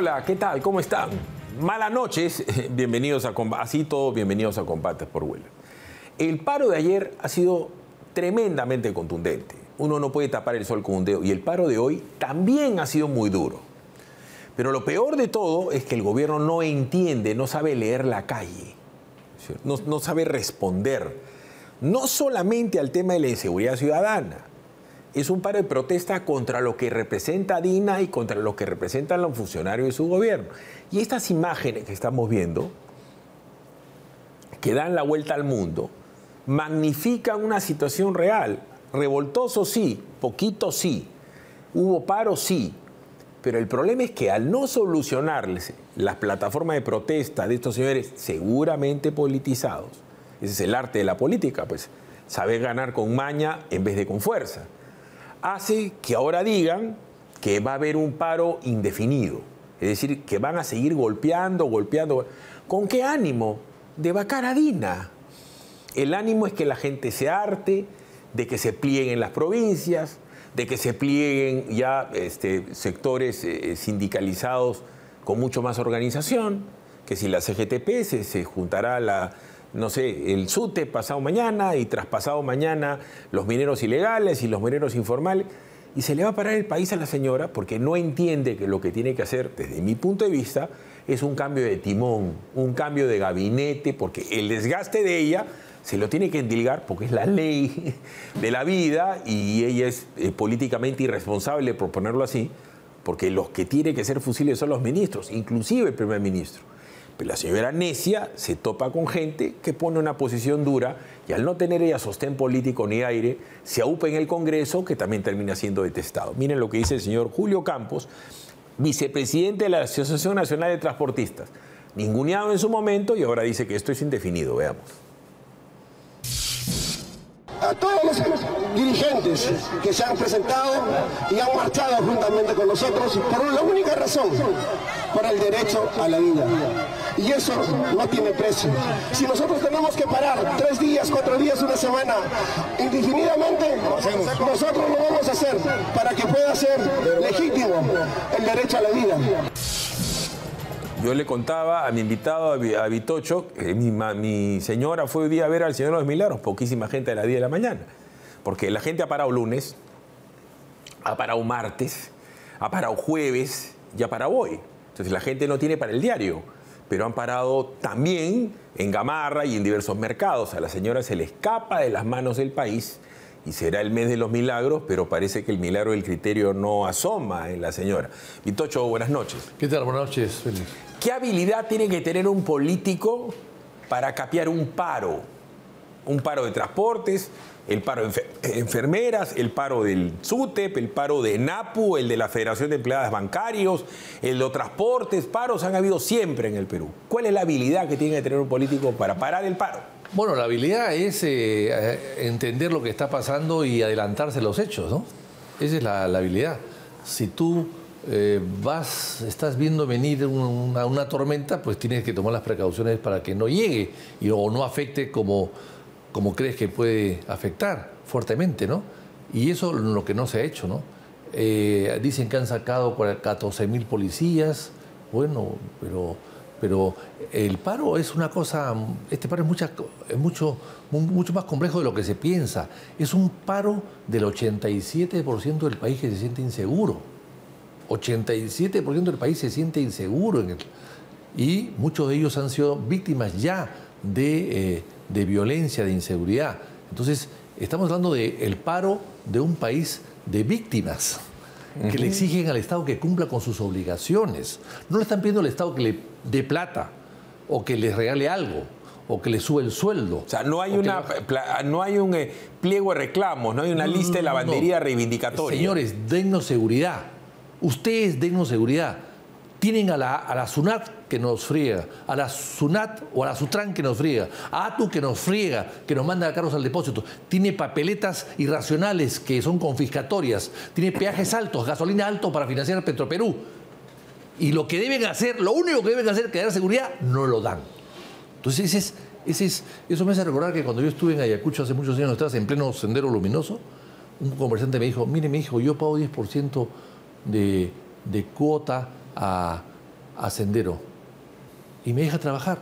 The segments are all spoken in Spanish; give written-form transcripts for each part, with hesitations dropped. Hola, ¿qué tal? ¿Cómo están? Malas noches, bienvenidos a Combates por Huelva. El paro de ayer ha sido tremendamente contundente. Uno no puede tapar el sol con un dedo. Y el paro de hoy también ha sido muy duro. Pero lo peor de todo es que el gobierno no entiende, no sabe leer la calle. No sabe responder. No solamente al tema de la inseguridad ciudadana. Es un paro de protesta contra lo que representa Dina y contra lo que representan los funcionarios de su gobierno. Y estas imágenes que estamos viendo, que dan la vuelta al mundo, magnifican una situación real. Revoltoso sí, poquito sí, hubo paro sí. Pero el problema es que al no solucionarles las plataformas de protesta de estos señores seguramente politizados, ese es el arte de la política, pues saber ganar con maña en vez de con fuerza, hace que ahora digan que va a haber un paro indefinido. Es decir, que van a seguir golpeando, golpeando. ¿Con qué ánimo? De vacar a Dina. El ánimo es que la gente se harte de que se plieguen las provincias, de que se plieguen ya sectores sindicalizados con mucho más organización, que si la CGTP se juntará la, no sé, el SUTE pasado mañana y traspasado mañana los mineros ilegales y los mineros informales. Y se le va a parar el país a la señora porque no entiende que lo que tiene que hacer, desde mi punto de vista, es un cambio de timón, un cambio de gabinete, porque el desgaste de ella se lo tiene que endilgar porque es la ley de la vida y ella es políticamente irresponsable, por ponerlo así, porque los que tienen que ser fusiles son los ministros, inclusive el primer ministro. Pero la señora necia se topa con gente que pone una posición dura y al no tener ella sostén político ni aire, se aúpa en el Congreso, que también termina siendo detestado. Miren lo que dice el señor Julio Campos, vicepresidente de la Asociación Nacional de Transportistas, ninguneado en su momento y ahora dice que esto es indefinido. Veamos. A todos los dirigentes que se han presentado y han marchado juntamente con nosotros por la única razón, por el derecho a la vida. Y eso no tiene precio. Si nosotros tenemos que parar 3 días, 4 días, una semana, indefinidamente, nosotros lo vamos a hacer para que pueda ser legítimo el derecho a la vida. Yo le contaba a mi invitado, a Vitocho, mi señora fue hoy día a ver al Señor de los Milagros, poquísima gente a las 10 de la mañana. Porque la gente ha parado lunes, ha parado martes, ha parado jueves y ha parado hoy. Entonces la gente no tiene para el diario, pero han parado también en Gamarra y en diversos mercados. A la señora se le escapa de las manos del país y será el mes de los milagros, pero parece que el milagro del criterio no asoma en la señora. Vitocho, buenas noches. ¿Qué tal? Buenas noches, Félix. ¿Qué habilidad tiene que tener un político para capear un paro? Un paro de transportes, el paro de enfermeras, el paro del SUTEP, el paro de NAPU, el de la Federación de Empleadas Bancarios, el de transportes. Paros han habido siempre en el Perú. ¿Cuál es la habilidad que tiene que tener un político para parar el paro? Bueno, la habilidad es entender lo que está pasando y adelantarse a los hechos, ¿no? Esa es la habilidad. Si tú estás viendo venir una tormenta, pues tienes que tomar las precauciones para que no llegue o no afecte como crees que puede afectar fuertemente, ¿no? Y eso es lo que no se ha hecho, ¿no? Dicen que han sacado 14.000 policías, bueno, pero el paro es una cosa, este paro es mucho más complejo de lo que se piensa. Es un paro del 87% del país que se siente inseguro. 87% del país se siente inseguro. Y muchos de ellos han sido víctimas ya de violencia, de inseguridad. Entonces, estamos hablando del paro de un país de víctimas que le exigen al Estado que cumpla con sus obligaciones. No le están pidiendo al Estado que le dé plata o que les regale algo o que le suba el sueldo. O sea, no hay un pliego de reclamos, no hay una lista de lavandería reivindicatoria. Señores, dennos seguridad. Ustedes dennos seguridad. Tienen a la SUNAT que nos friega, a la SUNAT o a la SUTRAN que nos friega, a ATU que nos friega, que nos manda carros al depósito. Tiene papeletas irracionales que son confiscatorias. Tiene peajes altos, gasolina alto para financiar Petroperú. Y lo que deben hacer, lo único que deben hacer, que dar seguridad, no lo dan. Entonces, eso me hace recordar que cuando yo estuve en Ayacucho hace muchos años atrás, en pleno Sendero Luminoso, un comerciante me dijo, mire, yo pago 10% de cuota a a Sendero y me deja trabajar.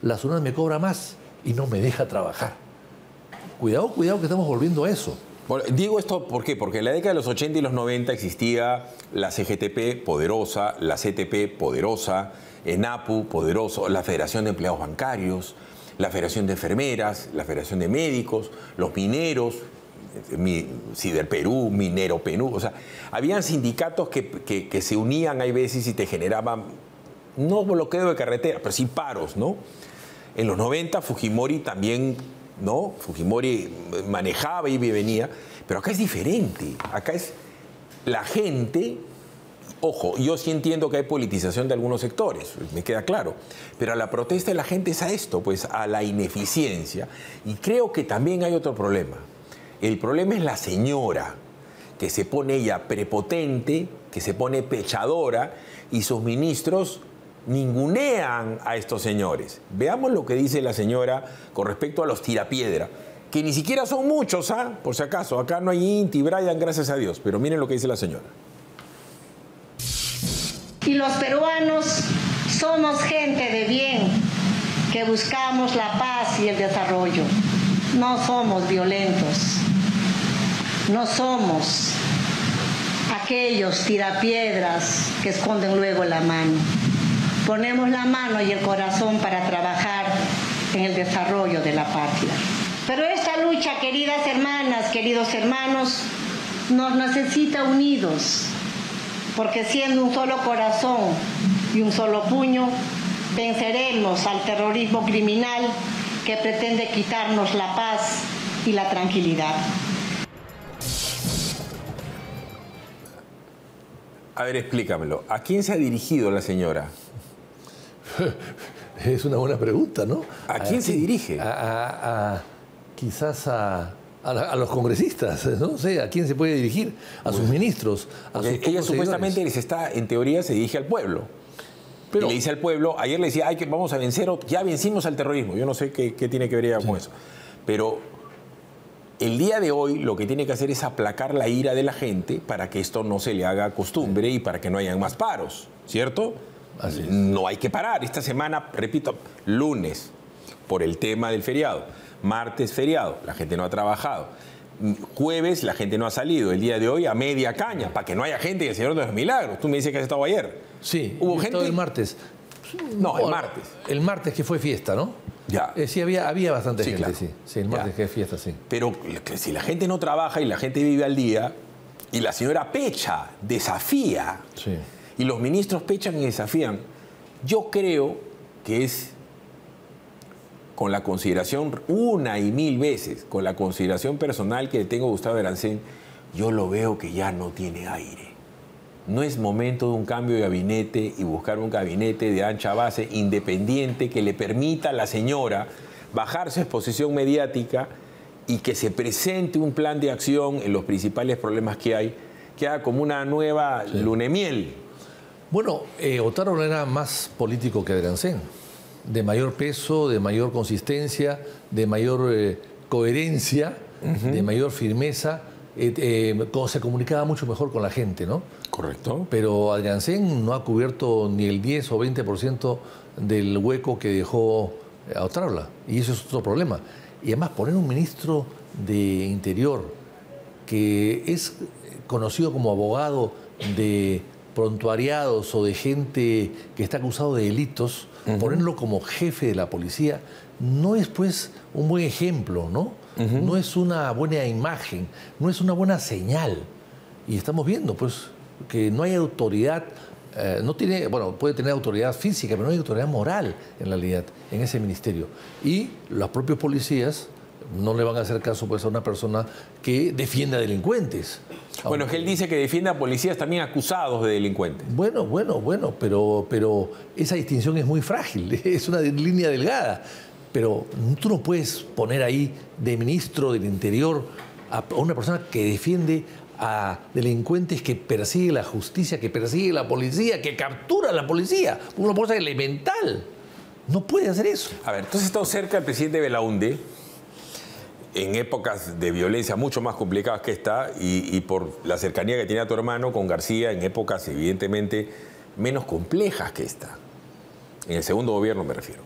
La zona me cobra más y no me deja trabajar. Cuidado, cuidado, que estamos volviendo a eso. Bueno, digo esto, ¿por qué? Porque en la década de los 80 y los 90 existía la CGTP poderosa, la CTP poderosa, ENAPU poderoso, la Federación de Empleados Bancarios, la Federación de Enfermeras, la Federación de Médicos, los mineros, Ciderperú, Minero Perú. O sea, habían sindicatos que se unían, hay veces, y te generaban, no bloqueo de carretera, pero sí paros, ¿no? En los 90 Fujimori también, ¿no? Fujimori manejaba y venía, pero acá es diferente. Acá es la gente. Ojo, yo sí entiendo que hay politización de algunos sectores, me queda claro, pero la protesta de la gente es a esto, pues a la ineficiencia. Y creo que también hay otro problema. El problema es la señora, que se pone ella prepotente, que se pone pechadora, y sus ministros ningunean a estos señores. Veamos lo que dice la señora con respecto a los tirapiedra, que ni siquiera son muchos, ¿ah? Por si acaso, acá no hay Inti, Brian, gracias a Dios, pero miren lo que dice la señora. Y los peruanos somos gente de bien, que buscamos la paz y el desarrollo. No somos violentos, no somos aquellos tirapiedras que esconden luego la mano. Ponemos la mano y el corazón para trabajar en el desarrollo de la patria. Pero esta lucha, queridas hermanas, queridos hermanos, nos necesita unidos, porque siendo un solo corazón y un solo puño, venceremos al terrorismo criminal que pretende quitarnos la paz y la tranquilidad. A ver, explícamelo. ¿A quién se ha dirigido la señora? Es una buena pregunta, ¿no? ¿A quién se dirige? Quizás a los congresistas, no sé, ¿a quién se puede dirigir? A sus ministros, a sus pocos seguidores. Supuestamente les está, en teoría, se dirige al pueblo. Pero, y le dice al pueblo, ayer le decía, ay, que vamos a vencer, ya vencimos al terrorismo. Yo no sé qué tiene que ver ya con eso. Pero el día de hoy lo que tiene que hacer es aplacar la ira de la gente para que esto no se le haga costumbre y para que no hayan más paros, ¿cierto? Así es. No hay que parar. Esta semana, repito, lunes, por el tema del feriado. Martes, feriado, la gente no ha trabajado. Jueves, la gente no ha salido. El día de hoy, a media caña, para que no haya gente del Señor de los Milagros. Tú me dices que has estado ayer. Sí, hubo gente el martes. No, el martes. El martes que fue fiesta, ¿no? Ya. Sí, había bastante gente, claro. Sí, el martes ya. Que es fiesta, sí. Pero que si la gente no trabaja y la gente vive al día, y la señora pecha, desafía, sí. Y los ministros pechan y desafían, yo creo que es... con la consideración, una y mil veces, con la consideración personal que tengo a Gustavo Adrianzén, yo lo veo que ya no tiene aire. No es momento de un cambio de gabinete y buscar un gabinete de ancha base independiente que le permita a la señora bajar su exposición mediática y que se presente un plan de acción en los principales problemas que hay, que haga como una nueva Lunemiel. Bueno, Otaro no era más político que Adrianzén. De mayor peso, de mayor consistencia, de mayor coherencia, de mayor firmeza. Se comunicaba mucho mejor con la gente, ¿no? Correcto. Pero Adrianzén no ha cubierto ni el 10 o 20% del hueco que dejó a Otárola. Y eso es otro problema. Y además poner un ministro de Interior que es conocido como abogado de prontuariados o de gente que está acusado de delitos, ponerlo como jefe de la policía no es pues un buen ejemplo, ¿no? No es una buena imagen, no es una buena señal. Y estamos viendo pues que no hay autoridad, no tiene, bueno, puede tener autoridad física, pero no hay autoridad moral en realidad en ese ministerio. Y los propios policías no le van a hacer caso pues a una persona que defienda delincuentes. Bueno, es que él dice que defiende a policías también acusados de delincuentes. Bueno, pero esa distinción es muy frágil, es una línea delgada. Pero tú no puedes poner ahí de ministro del Interior a una persona que defiende a delincuentes, que persigue la justicia, que persigue la policía, que captura a la policía. Una cosa elemental. No puede hacer eso. A ver, entonces está cerca el presidente Belaunde, en épocas de violencia mucho más complicadas que esta y por la cercanía que tiene a tu hermano con García en épocas evidentemente menos complejas que esta. En el segundo gobierno me refiero.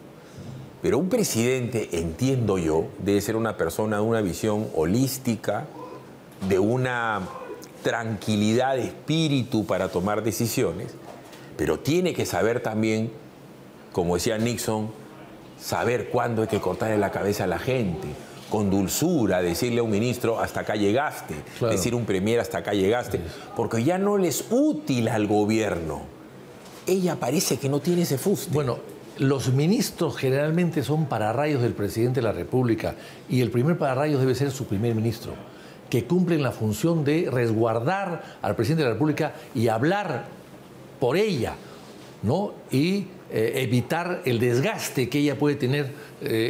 Pero un presidente, entiendo yo, debe ser una persona de una visión holística, de una tranquilidad de espíritu para tomar decisiones, pero tiene que saber también, como decía Nixon, saber cuándo hay que cortarle la cabeza a la gente, con dulzura, decirle a un ministro hasta acá llegaste, claro, decir a un premier hasta acá llegaste, porque ya no le es útil al gobierno. Ella parece que no tiene ese fuste. Bueno, los ministros generalmente son pararrayos del presidente de la República y el primer pararrayos debe ser su primer ministro, que cumplen la función de resguardar al presidente de la República y hablar por ella, ¿no? Y evitar el desgaste que ella puede tener,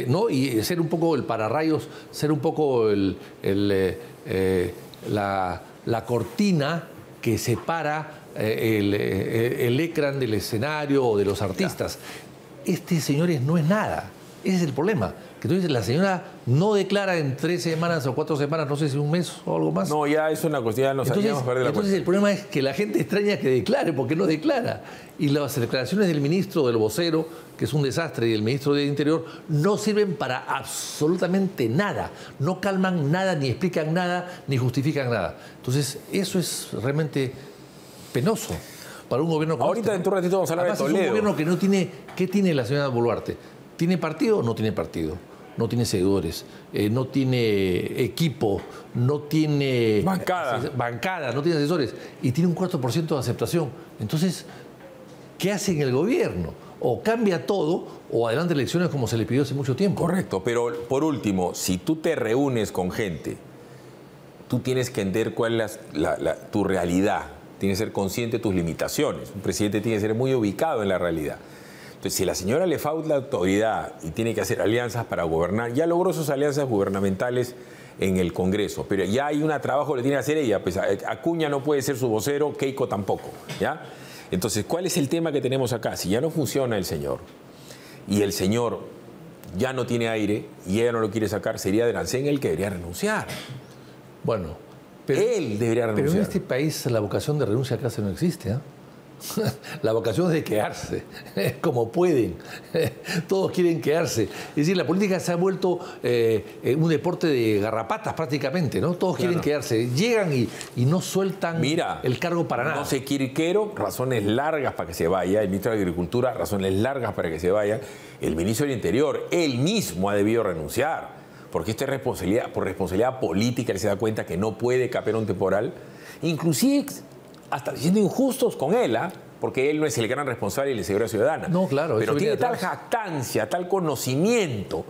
¿no? Y ser un poco el pararrayos, ser un poco la cortina que separa el ecrán del escenario o de los artistas. Ya. Este, señores, no es nada. Ese es el problema. Que entonces la señora no declara en 3 semanas o 4 semanas, no sé si un mes o algo más. No, ya es una cuestión, ya nos habíamos perdido la cuestión. Entonces el problema es que la gente extraña que declare, porque no declara. Y las declaraciones del ministro, del vocero, que es un desastre, y del ministro del Interior, no sirven para absolutamente nada. No calman nada, ni explican nada, ni justifican nada. Entonces eso es realmente penoso para un gobierno como ahorita, este, ¿no? Dentro de un ratito vamos a hablar de Toledo. Es un gobierno que no tiene... ¿Qué tiene la señora Boluarte? ¿Tiene partido? No tiene partido. No tiene seguidores, no tiene equipo, no tiene... Bancada. Bancada, no tiene asesores. Y tiene un 4% de aceptación. Entonces, ¿qué hace en el gobierno? O cambia todo, o adelanta elecciones como se le pidió hace mucho tiempo. Correcto, pero por último, si tú te reúnes con gente, tú tienes que entender cuál es tu realidad. Tienes que ser consciente de tus limitaciones. Un presidente tiene que ser muy ubicado en la realidad. Entonces, si a la señora le falta la autoridad y tiene que hacer alianzas para gobernar, ya logró sus alianzas gubernamentales en el Congreso, pero ya hay un trabajo que le tiene que hacer ella. Pues Acuña no puede ser su vocero, Keiko tampoco, ¿ya? Entonces, ¿cuál es el tema que tenemos acá? Si ya no funciona el señor y el señor ya no tiene aire y ella no lo quiere sacar, sería Adrianzén el que debería renunciar. Bueno, pero, él debería renunciar. Pero en este país la vocación de renuncia casi no existe, ¿eh? La vocación es de quedarse, como pueden. Todos quieren quedarse. Es decir, la política se ha vuelto un deporte de garrapatas prácticamente, ¿no? Todos quieren quedarse. Llegan y no sueltan el cargo para nada. No sé, Quirquero, razones largas para que se vaya. El ministro de Agricultura, razones largas para que se vaya. El ministro del Interior, él mismo ha debido renunciar. Porque esta es responsabilidad, por responsabilidad política, él se da cuenta que no puede caper un temporal. Inclusive... hasta siendo injustos con él, ¿eh? Porque él no es el gran responsable de la seguridad ciudadana. No, claro. Pero tiene tal jactancia, tal conocimiento.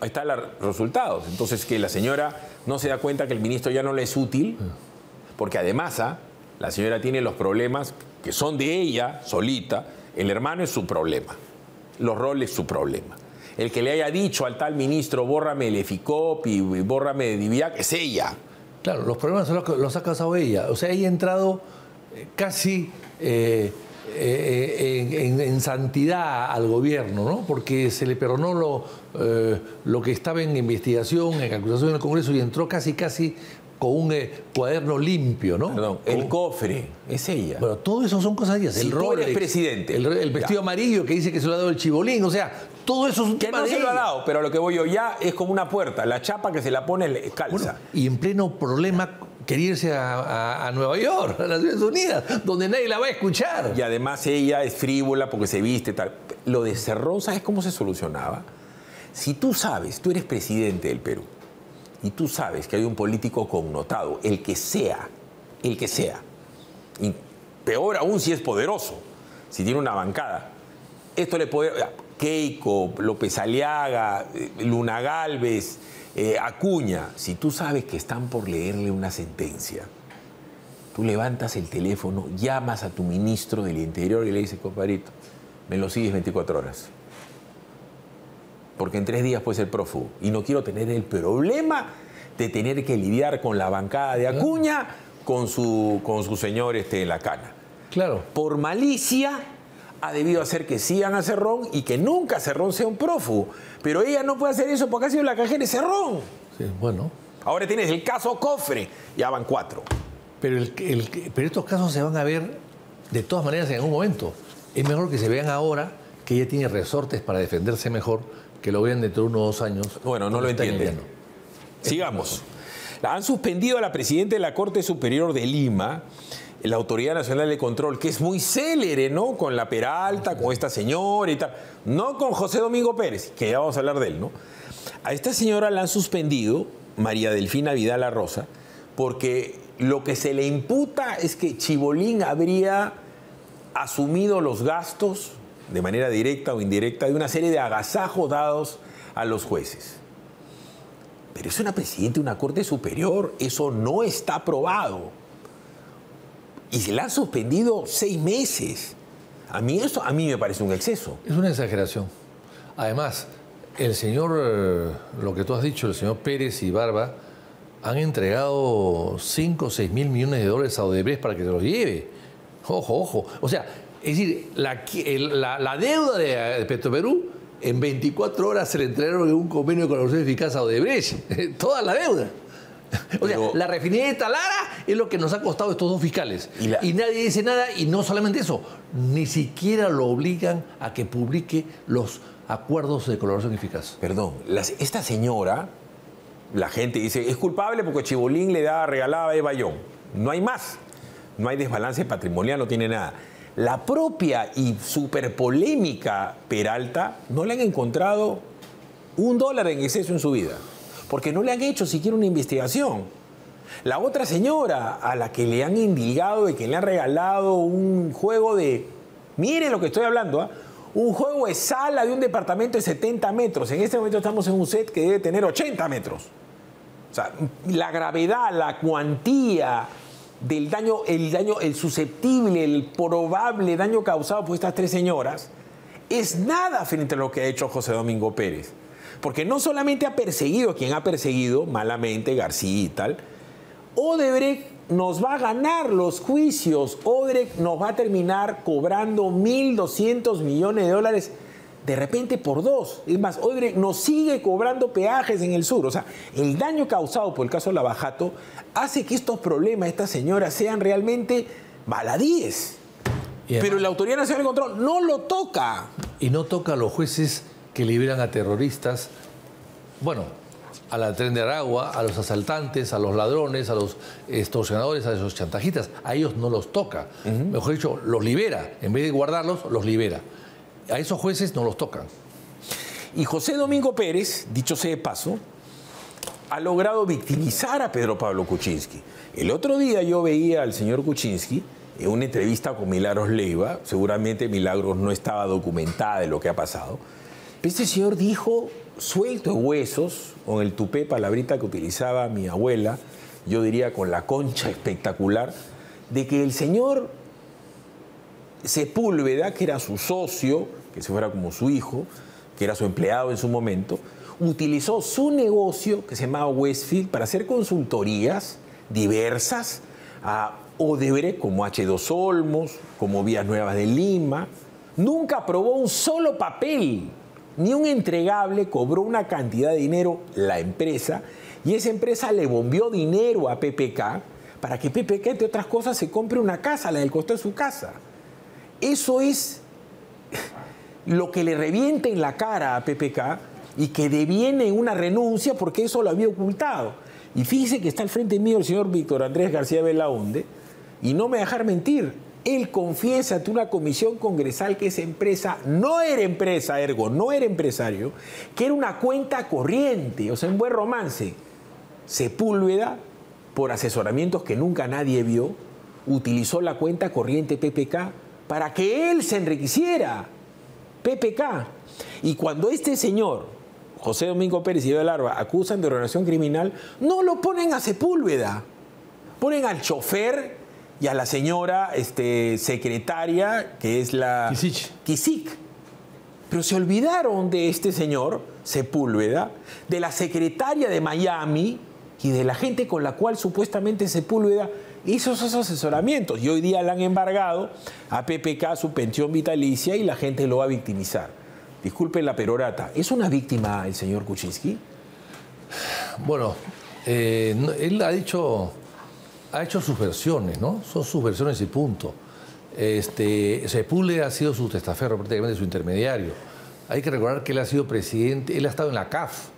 Ahí están los resultados. Entonces, que la señora no se da cuenta que el ministro ya no le es útil, porque además la señora tiene los problemas que son de ella solita. El hermano es su problema. Los roles es su problema. El que le haya dicho al tal ministro, bórrame el EFICOP y bórrame de DIVIAC, es ella. Claro, los problemas los ha causado ella. O sea, ella ha entrado casi en santidad al gobierno, ¿no? Porque se le perdonó lo que estaba en investigación, en acusación en el Congreso, y entró casi con un cuaderno limpio, ¿no? Perdón, el cofre, es ella. Bueno, todo eso son cosas de ellas. El rol es presidente. El vestido amarillo que dice que se lo ha dado el Chibolín, o sea, todo eso es un tema de ella. Que no se lo ha dado, pero lo que voy yo ya es como una puerta, la chapa que se la pone es calza. Bueno, y en pleno problema quería irse a Nueva York, a las Naciones Unidas, donde nadie la va a escuchar. Y además ella es frívola porque se viste, tal. Lo de Cerrón, ¿sabes cómo se solucionaba? Si tú sabes, tú eres presidente del Perú, y tú sabes que hay un político connotado, el que sea, y peor aún si es poderoso, si tiene una bancada. Esto le puede... Keiko, López Aliaga, Luna Galvez, Acuña. Si tú sabes que están por leerle una sentencia, tú levantas el teléfono, llamas a tu ministro del Interior y le dices, compadrito, me lo sigues 24 horas. Porque en 3 días puede ser prófugo. Y no quiero tener el problema de tener que lidiar con la bancada de Acuña, con su señor La Cana. Claro. Por malicia ha debido hacer que sigan a Cerrón y que nunca Cerrón sea un prófugo. Pero ella no puede hacer eso porque ha sido la cajera de Cerrón. Sí, bueno. Ahora tienes el caso Cofre. Ya van 4. Pero estos casos se van a ver de todas maneras en algún momento. Es mejor que se vean ahora que ella tiene resortes para defenderse mejor, que lo vean dentro de unos 2 años. Bueno, no lo entienden. Sigamos. Han suspendido a la presidenta de la Corte Superior de Lima, la Autoridad Nacional de Control, que es muy célere, ¿no? Con la Peralta, con esta señora y tal. No con José Domingo Pérez, que ya vamos a hablar de él, ¿no? A esta señora la han suspendido, María Delfina Vidal Arroza, porque lo que se le imputa es que Chibolín habría asumido los gastos, de manera directa o indirecta, de una serie de agasajos dados a los jueces. Pero es una presidenta de una corte superior, eso no está aprobado. Y se la han suspendido 6 meses. A mí me parece un exceso. Es una exageración. Además, el señor, lo que tú has dicho, el señor Pérez y Barba, han entregado 5 o 6 mil millones de dólares a Odebrecht para que se los lleve. Ojo, ojo. O sea, es decir, la deuda de Petroperú en 24 horas se le entregaron en un convenio de colaboración eficaz a Odebrecht. Toda la deuda. O sea, la refinería de Talara es lo que nos ha costado estos 2 fiscales. Y nadie dice nada, y no solamente eso, ni siquiera lo obligan a que publique los acuerdos de colaboración eficaz. Perdón, esta señora, la gente dice, es culpable porque Chibolín le regalaba a Eva Young. No hay más. No hay desbalance patrimonial, no tiene nada. La propia y súper polémica Peralta no le han encontrado $1 en exceso en su vida, porque no le han hecho siquiera una investigación. La otra señora a la que le han indilgado de que le han regalado un juego de... Miren lo que estoy hablando, ¿eh? Un juego de sala de un departamento de 70 metros. En este momento estamos en un set que debe tener 80 metros. O sea, la gravedad, la cuantía del daño, el susceptible, el probable daño causado por estas 3 señoras, es nada frente a lo que ha hecho José Domingo Pérez. Porque no solamente ha perseguido a quien ha perseguido, malamente, García y tal, Odebrecht nos va a ganar los juicios, Odebrecht nos va a terminar cobrando 1.200 millones de dólares, de repente por 2. Es más, Odebrecht nos sigue cobrando peajes en el sur. O sea, el daño causado por el caso Lavajato hace que estos problemas, estas señoras, sean realmente baladíes. Pero la Autoridad Nacional de Control no lo toca. Y no toca a los jueces que liberan a terroristas, bueno, a la Tren de Aragua, a los asaltantes, a los ladrones, a los extorsionadores, a esos chantajistas. A ellos no los toca. Mejor dicho, los libera. En vez de guardarlos, los libera. A esos jueces no los tocan. Y José Domingo Pérez, dicho sea de paso, ha logrado victimizar a Pedro Pablo Kuczynski. El otro día yo veía al señor Kuczynski en una entrevista con Milagros Leiva. Seguramente Milagros no estaba documentada de lo que ha pasado. Este señor dijo, suelto de huesos, con el tupé, palabrita que utilizaba mi abuela, yo diría con la concha espectacular, de que el señor Sepúlveda, que era su socio, que se fuera como su hijo, que era su empleado en su momento, utilizó su negocio, que se llamaba Westfield, para hacer consultorías diversas a Odebrecht, como H2 Olmos, como Vías Nuevas de Lima. Nunca aprobó un solo papel, ni un entregable, cobró una cantidad de dinero la empresa, y esa empresa le bombeó dinero a PPK para que PPK, entre otras cosas, se compre una casa, la del costo de su casa. Eso es lo que le revienta en la cara a PPK y que deviene una renuncia porque eso lo había ocultado. Y fíjese que está al frente mío el señor Víctor Andrés García Belaunde, y no me dejar mentir, él confiesa ante una comisión congresal que esa empresa no era empresa, ergo, no era empresario, que era una cuenta corriente, o sea, un buen romance. Sepúlveda, por asesoramientos que nunca nadie vio, utilizó la cuenta corriente PPK para que él se enriqueciera. PPK. Y cuando este señor, José Domingo Pérez y Vidal Arba, acusan de organización criminal, no lo ponen a Sepúlveda, ponen al chofer y a la señora secretaria, que es la... Kisich. Pero se olvidaron de este señor, Sepúlveda, de la secretaria de Miami y de la gente con la cual supuestamente Sepúlveda hizo esos asesoramientos. Y hoy día le han embargado a PPK su pensión vitalicia y la gente lo va a victimizar. Disculpen la perorata. ¿Es una víctima el señor Kuczynski? Bueno, él ha dicho... Ha hecho sus versiones, ¿no? Son sus versiones y punto. Sepúlveda ha sido su testaferro, prácticamente su intermediario. Hay que recordar que él ha sido presidente, él ha estado en la CAF,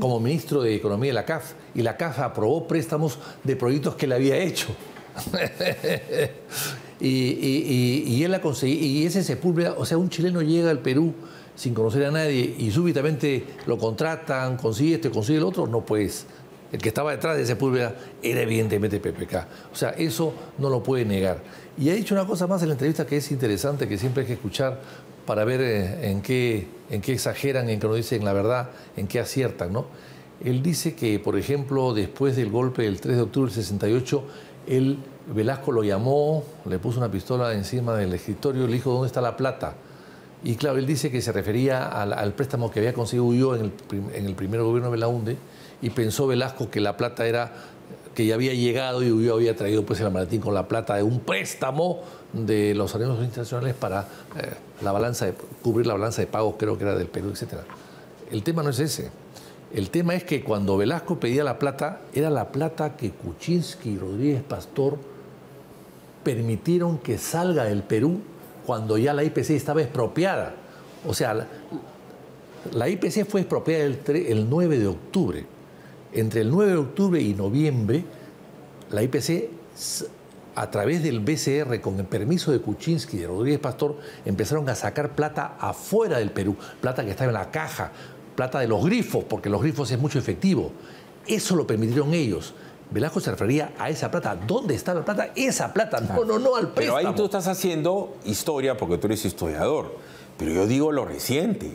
como ministro de Economía de la CAF, y la CAF aprobó préstamos de proyectos que él había hecho. y él la consiguió, y ese Sepúlveda, o sea, un chileno llega al Perú sin conocer a nadie y súbitamente lo contratan, consigue esto, consigue el otro, no pues. El que estaba detrás de Sepúlveda era evidentemente PPK. O sea, eso no lo puede negar. Y ha dicho una cosa más en la entrevista que es interesante, que siempre hay que escuchar para ver en qué exageran, en qué no dicen la verdad, en qué aciertan, ¿no? Él dice que, por ejemplo, después del golpe del 3 de octubre del 68, Velasco lo llamó, le puso una pistola encima del escritorio y le dijo, ¿dónde está la plata? Y claro, él dice que se refería al préstamo que había conseguido yo en el primer gobierno de Belaunde, y pensó Velasco que la plata era que ya había llegado y Ulloa había traído pues el amaratín con la plata de un préstamo de los organismos internacionales para cubrir la balanza de pagos, creo que era del Perú, etc. El tema no es ese. El tema es que cuando Velasco pedía la plata, era la plata que Kuczynski y Rodríguez Pastor permitieron que salga del Perú cuando ya la IPC estaba expropiada. O sea, la IPC fue expropiada el 9 de octubre. Entre el 9 de octubre y noviembre, la IPC, a través del BCR, con el permiso de Kuczynski y de Rodríguez Pastor, empezaron a sacar plata afuera del Perú, plata que estaba en la caja, plata de los grifos, porque los grifos es mucho efectivo. Eso lo permitieron ellos. Velasco se refería a esa plata. ¿Dónde está la plata? Esa plata, no al préstamo. Pero ahí tú estás haciendo historia, porque tú eres historiador. Pero yo digo lo reciente.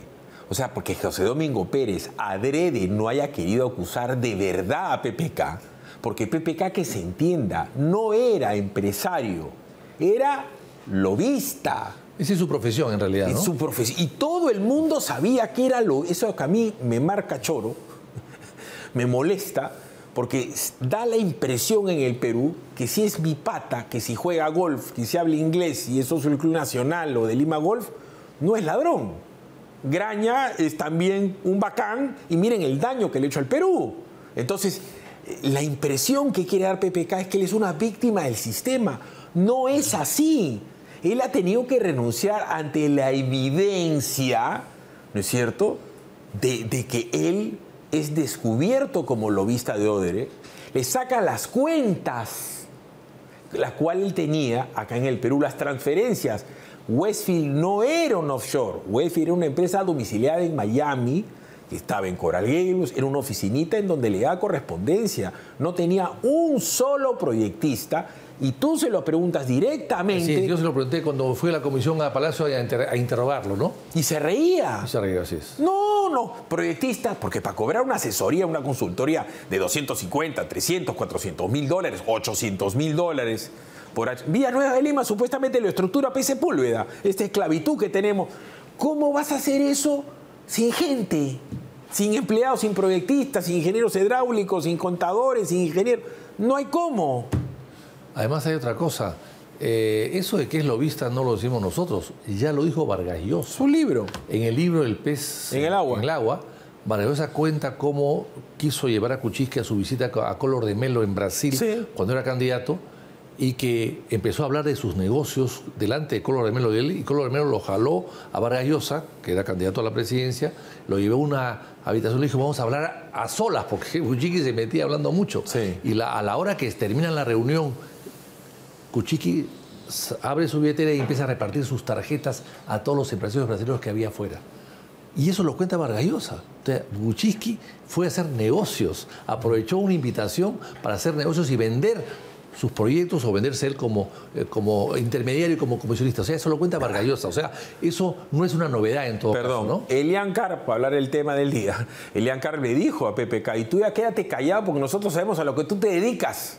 O sea, porque José Domingo Pérez adrede no haya querido acusar de verdad a PPK, porque PPK, que se entienda, no era empresario, era lobista. Esa es su profesión en realidad, ¿no? Es su profesión. Y todo el mundo sabía que era lobista. Eso que a mí me marca choro, me molesta, porque da la impresión en el Perú que si es mi pata, que si juega golf, que si habla inglés y es socio del Club Nacional o de Lima Golf, no es ladrón. Graña es también un bacán, y miren el daño que le ha hecho al Perú. Entonces, la impresión que quiere dar PPK es que él es una víctima del sistema. No es así. Él ha tenido que renunciar ante la evidencia, ¿no es cierto?, de que él es descubierto como lobista de Odebrecht. Le saca las cuentas, las cuales él tenía acá en el Perú, las transferencias. Westfield no era un offshore. Westfield era una empresa domiciliada en Miami, que estaba en Coral Gables, era una oficinita en donde le daba correspondencia. No tenía un solo proyectista, y tú se lo preguntas directamente. Sí, yo se lo pregunté cuando fui a la comisión a Palacio a interrogarlo, ¿no? Y se reía. Y se reía, así es. No, proyectistas, porque para cobrar una asesoría, una consultoría de 250, 300, 400 mil dólares, 800 mil dólares... Por Vía Nueva de Lima, supuestamente lo estructura Sepúlveda, esta esclavitud que tenemos. ¿Cómo vas a hacer eso sin gente? Sin empleados, sin proyectistas, sin ingenieros hidráulicos, sin contadores, sin ingenieros. No hay cómo. Además hay otra cosa. Eso de que es lobista no lo decimos nosotros. Ya lo dijo Vargas Llosa. Su libro. En el libro El pez en el agua. Vargas Llosa cuenta cómo quiso llevar a Kuczynski a su visita a Collor de Mello en Brasil, sí, cuando era candidato, y que empezó a hablar de sus negocios delante de Collor de Mello, y Collor de Mello lo jaló a Vargas Llosa, que era candidato a la presidencia, lo llevó a una habitación, le dijo, vamos a hablar a solas, porque Kuczynski se metía hablando mucho. Sí. Y a la hora que termina la reunión, Kuczynski abre su billetera y empieza a repartir sus tarjetas a todos los empresarios brasileños que había afuera. Y eso lo cuenta Vargas Llosa. O sea, Kuczynski fue a hacer negocios, aprovechó una invitación para hacer negocios y vender sus proyectos o venderse él como intermediario y como comisionista. O sea, eso lo cuenta Vargas Llosa. O sea, eso no es una novedad en todo caso, ¿no? Elian Carp, para hablar del tema del día, Elian Carp le dijo a PPK, y tú ya quédate callado porque nosotros sabemos a lo que tú te dedicas.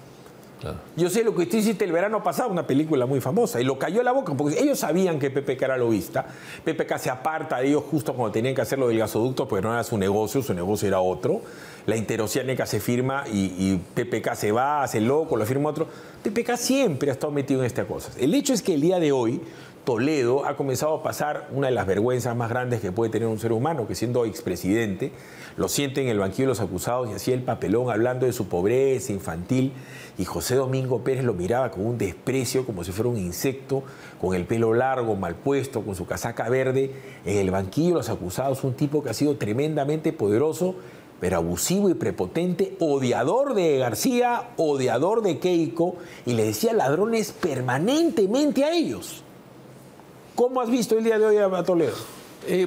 Claro. Yo sé lo que tú hiciste el verano pasado, una película muy famosa, y lo cayó la boca, porque ellos sabían que PPK era lobista. PPK se aparta de ellos justo cuando tenían que hacerlo del gasoducto, porque no era su negocio era otro. La Interoceánica se firma y PPK se va, hace loco, lo firma otro. PPK siempre ha estado metido en estas cosas. El hecho es que el día de hoy Toledo ha comenzado a pasar una de las vergüenzas más grandes que puede tener un ser humano, que siendo expresidente lo siente en el banquillo de los acusados y hacía el papelón hablando de su pobreza infantil, y José Domingo Pérez lo miraba con un desprecio como si fuera un insecto, con el pelo largo, mal puesto, con su casaca verde, en el banquillo de los acusados, un tipo que ha sido tremendamente poderoso, pero abusivo y prepotente, odiador de García, odiador de Keiko, y le decía ladrones permanentemente a ellos. ¿Cómo has visto el día de hoy a Toledo?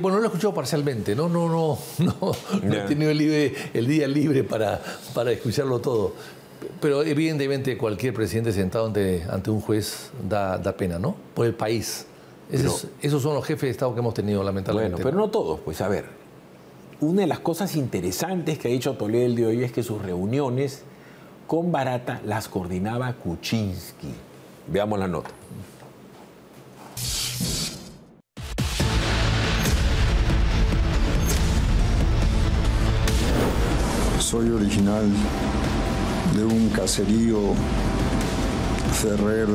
Bueno, lo he escuchado parcialmente, no he tenido el día libre para escucharlo todo. Pero evidentemente cualquier presidente sentado ante un juez da pena, ¿no? Por el país. Esos son los jefes de Estado que hemos tenido, lamentablemente. Bueno, pero no todos, pues a ver. Una de las cosas interesantes que ha dicho Toledo el día de hoy es que sus reuniones con Barata las coordinaba Kuczynski. Veamos la nota. Soy original de un caserío ferrer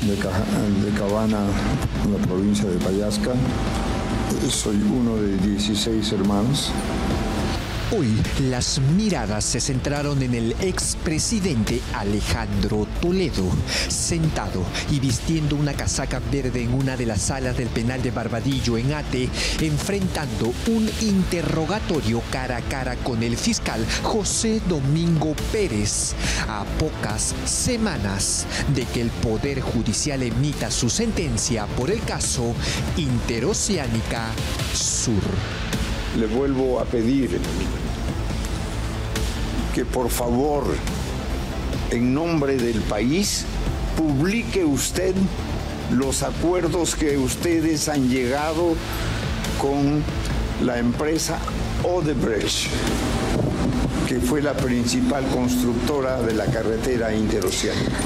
de Cabana, en la provincia de Pallasca. Soy uno de 16 hermanos. Hoy las miradas se centraron en el expresidente Alejandro Toledo, sentado y vistiendo una casaca verde en una de las salas del penal de Barbadillo en Ate, enfrentando un interrogatorio cara a cara con el fiscal José Domingo Pérez, a pocas semanas de que el Poder Judicial emita su sentencia por el caso Interoceánica Sur. Le vuelvo a pedir que por favor, en nombre del país, publique usted los acuerdos que ustedes han llegado con la empresa Odebrecht, que fue la principal constructora de la carretera interoceánica.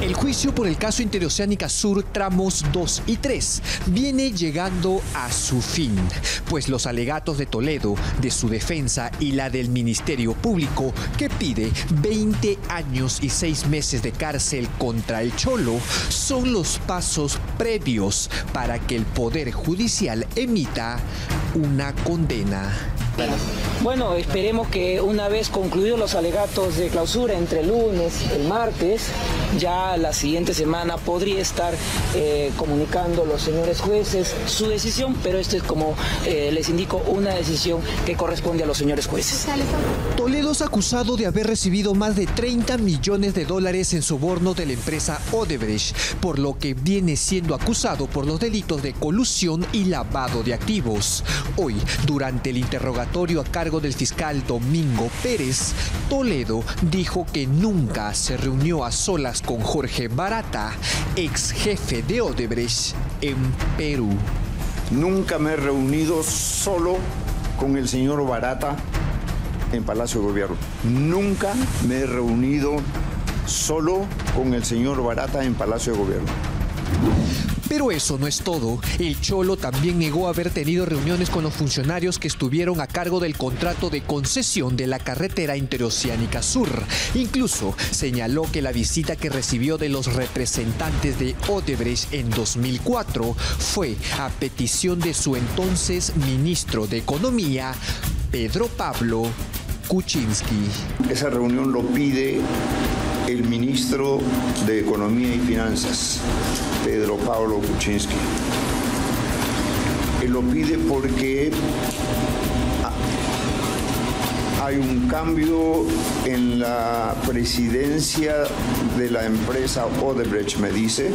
El juicio por el caso Interoceánica Sur, tramos 2 y 3, viene llegando a su fin, pues los alegatos de Toledo, de su defensa y la del Ministerio Público, que pide 20 años y 6 meses de cárcel contra el Cholo, son los pasos previos para que el Poder Judicial emita una condena. Bueno, esperemos que una vez concluidos los alegatos de clausura entre el lunes y el martes, ya la siguiente semana podría estar comunicando los señores jueces su decisión, pero esto es, como les indico, una decisión que corresponde a los señores jueces. Toledo es acusado de haber recibido más de $30 millones en soborno de la empresa Odebrecht, por lo que viene siendo acusado por los delitos de colusión y lavado de activos. Hoy, durante el interrogatorio a cargo del fiscal Domingo Pérez, Toledo dijo que nunca se reunió a solas con Jorge Barata, ex jefe de Odebrecht en Perú. Nunca me he reunido solo con el señor Barata en Palacio de Gobierno. Nunca me he reunido solo con el señor Barata en Palacio de Gobierno. Pero eso no es todo. El Cholo también negó haber tenido reuniones con los funcionarios que estuvieron a cargo del contrato de concesión de la carretera Interoceánica Sur. Incluso señaló que la visita que recibió de los representantes de Odebrecht en 2004 fue a petición de su entonces ministro de Economía, Pedro Pablo Kuczynski. Esa reunión lo pide el ministro de Economía y Finanzas, Pedro Pablo Kuczynski. Él lo pide porque hay un cambio en la presidencia de la empresa Odebrecht, me dice.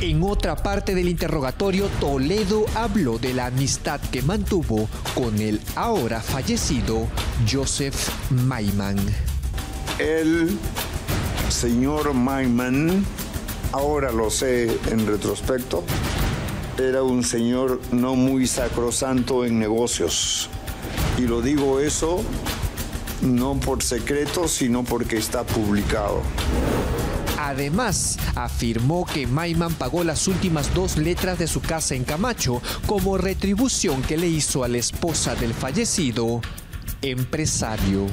En otra parte del interrogatorio, Toledo habló de la amistad que mantuvo con el ahora fallecido Joseph Maiman. El señor Maiman, ahora lo sé en retrospecto, era un señor no muy sacrosanto en negocios. Y lo digo eso no por secreto, sino porque está publicado. Además, afirmó que Maiman pagó las últimas 2 letras de su casa en Camacho como retribución que le hizo a la esposa del fallecido empresario.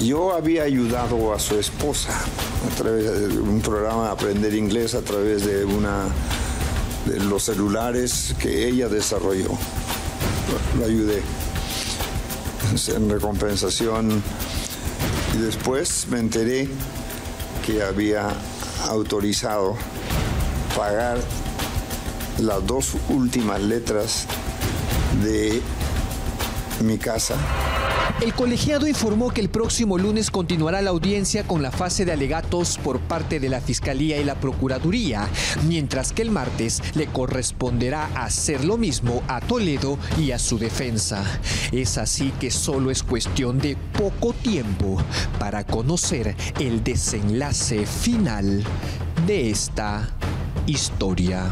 Yo había ayudado a su esposa a través de un programa de aprender inglés a través de los celulares que ella desarrolló. La ayudé en recompensación y después me enteré que había autorizado pagar las dos últimas letras de mi casa. El colegiado informó que el próximo lunes continuará la audiencia con la fase de alegatos por parte de la Fiscalía y la Procuraduría, mientras que el martes le corresponderá hacer lo mismo a Toledo y a su defensa. Es así que solo es cuestión de poco tiempo para conocer el desenlace final de esta historia.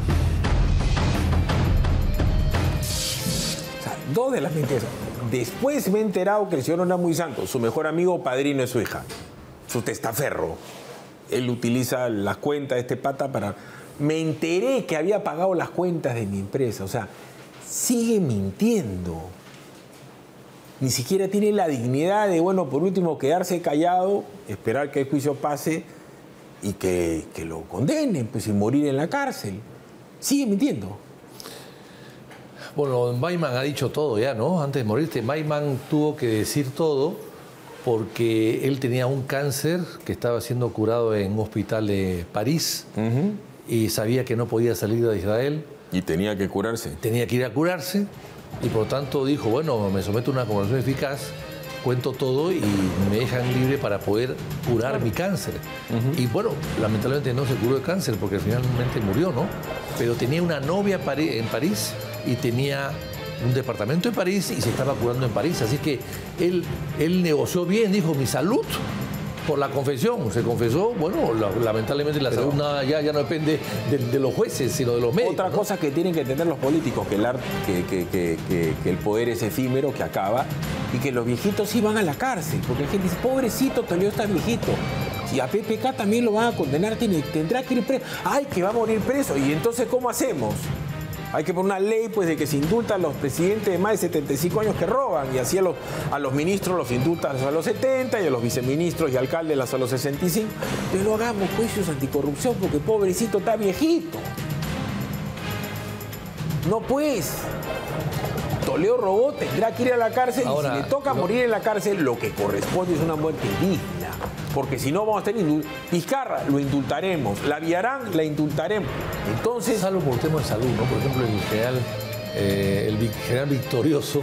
2 de las mentiras. Después me he enterado que el señor Ondamuy Santos, su mejor amigo padrino es su hija, su testaferro. Él utiliza las cuentas de este pata para... Me enteré que había pagado las cuentas de mi empresa. O sea, sigue mintiendo. Ni siquiera tiene la dignidad de, bueno, por último, quedarse callado, esperar que el juicio pase y que lo condenen, pues, y morir en la cárcel. Sigue mintiendo. Bueno, Maiman ha dicho todo ya, ¿no? Antes de morirte, Maiman tuvo que decir todo porque él tenía un cáncer que estaba siendo curado en un hospital de París y sabía que no podía salir de Israel. Y tenía que curarse. Tenía que ir a curarse y por lo tanto dijo, bueno, me someto a una conversión eficaz, cuento todo y me dejan libre para poder curar mi cáncer. Y bueno, lamentablemente no se curó de cáncer porque finalmente murió, ¿no? Pero tenía una novia en París y tenía un departamento en París y se estaba curando en París. Así que él negoció bien, dijo, mi salud por la confesión. Se confesó, bueno, lamentablemente la salud nada, ya no depende de los jueces, sino de los médicos. Otra cosa que tienen que entender los políticos, que el poder es efímero, que acaba, y que los viejitos sí van a la cárcel, porque la gente dice, pobrecito, Toledo está viejito. Y a PPK también lo van a condenar, tendrá que ir preso. ¡Ay, que va a morir preso! ¿Y entonces cómo hacemos? Hay que poner una ley, pues, de que se indultan a los presidentes de más de 75 años que roban. Y así a los ministros los indultan a los 70 y a los viceministros y alcaldes a los 65. Pero no hagamos juicios anticorrupción porque pobrecito está viejito. No, pues. Toledo robó, tendrá que ir a la cárcel. Ahora, y si le toca morir en la cárcel, lo que corresponde es una muerte digna. Porque si no vamos a tener... Vizcarra, lo indultaremos. La Villarán, la indultaremos. Entonces... Salvo por temas de salud, ¿no? Por ejemplo, el general Victorioso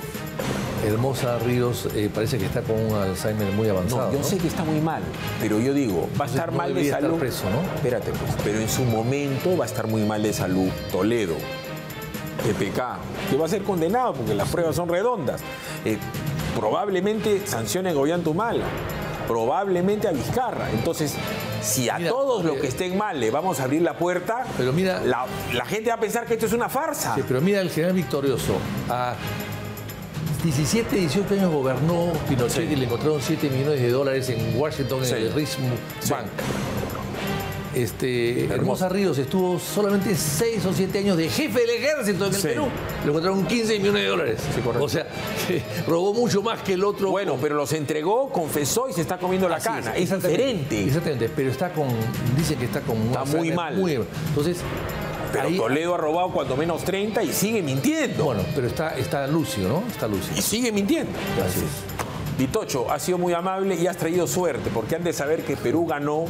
Hermosa Ríos parece que está con un Alzheimer muy avanzado. No, yo sé que está muy mal, pero yo digo, va a estar mal de salud. Estar preso, ¿no? Espérate, pues. Pero en su momento va a estar muy mal de salud Toledo. PPK, que va a ser condenado porque las pruebas son redondas. Probablemente sancionen a Ollantumala, probablemente a Vizcarra. Entonces, si a todos los que estén mal le vamos a abrir la puerta, pero mira, la gente va a pensar que esto es una farsa. Sí, pero mira, el general Victorioso, a 17, 18 años gobernó Pinochet y le encontraron $7 millones en Washington, en el Richmond Bank. Hermosa Ríos estuvo solamente 6 o 7 años de jefe del ejército en el Perú. Le encontraron $15 millones. Sí, o sea, robó mucho más que el otro. Bueno, pero los entregó, confesó y se está comiendo la cana. Es diferente. Exactamente, pero está con... Dicen que está con... Está muy mal. Entonces... Pero ahí, Toledo ha robado cuando menos 30 y sigue mintiendo. Bueno, pero está lúcido, ¿no? Está lúcido. Y sigue mintiendo. Así es. Vitocho, has sido muy amable y has traído suerte, porque han de saber que Perú ganó...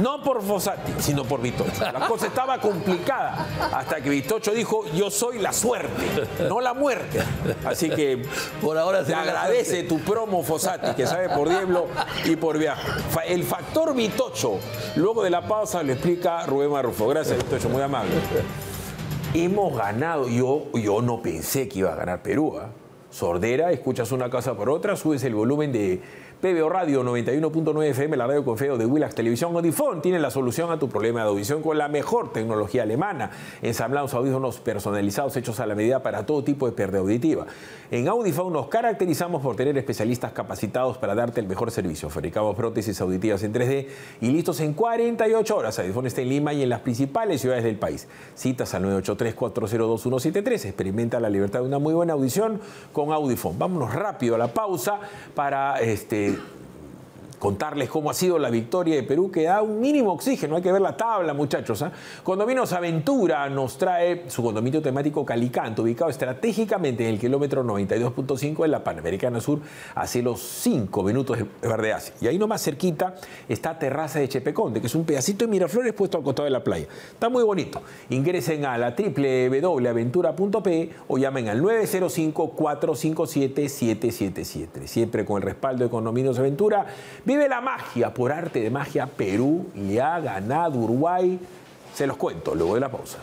No por Fosati, sino por Vitocho. La cosa estaba complicada hasta que Vitocho dijo, yo soy la suerte, no la muerte. Así que por ahora te agradece tu promo, Fosati, que sabe por diablo y por viaje. El factor Vitocho, luego de la pausa lo explica Rubén Marrufo. Gracias, Vitocho, muy amable. Hemos ganado, yo no pensé que iba a ganar Perú, ¿eh? Sordera, escuchas una casa por otra, subes el volumen de PBO Radio 91.9 FM, la radio con feo de Willax Televisión. Audifon tiene la solución a tu problema de audición con la mejor tecnología alemana. Ensamblados audífonos personalizados hechos a la medida para todo tipo de pérdida auditiva. En Audifon nos caracterizamos por tener especialistas capacitados para darte el mejor servicio. Fabricamos prótesis auditivas en 3D y listos en 48 horas. Audifon está en Lima y en las principales ciudades del país. Citas al 983-402-173. Experimenta la libertad de una muy buena audición con Audifon. Vámonos rápido a la pausa para contarles cómo ha sido la victoria de Perú, que da un mínimo oxígeno. Hay que ver la tabla, muchachos, ¿eh? Condominos Aventura nos trae su condominio temático Calicanto, ubicado estratégicamente en el kilómetro 92.5 de la Panamericana Sur, hace los 5 minutos de Verdeaz. Y ahí nomás cerquita está Terraza de Chepeconte, que es un pedacito de Miraflores puesto al costado de la playa. Está muy bonito. Ingresen a la www.aventura.pe o llamen al 905-457-777. Siempre con el respaldo de Condominos Aventura. Vive la magia, por arte de magia, Perú le ha ganado Uruguay. Se los cuento luego de la pausa.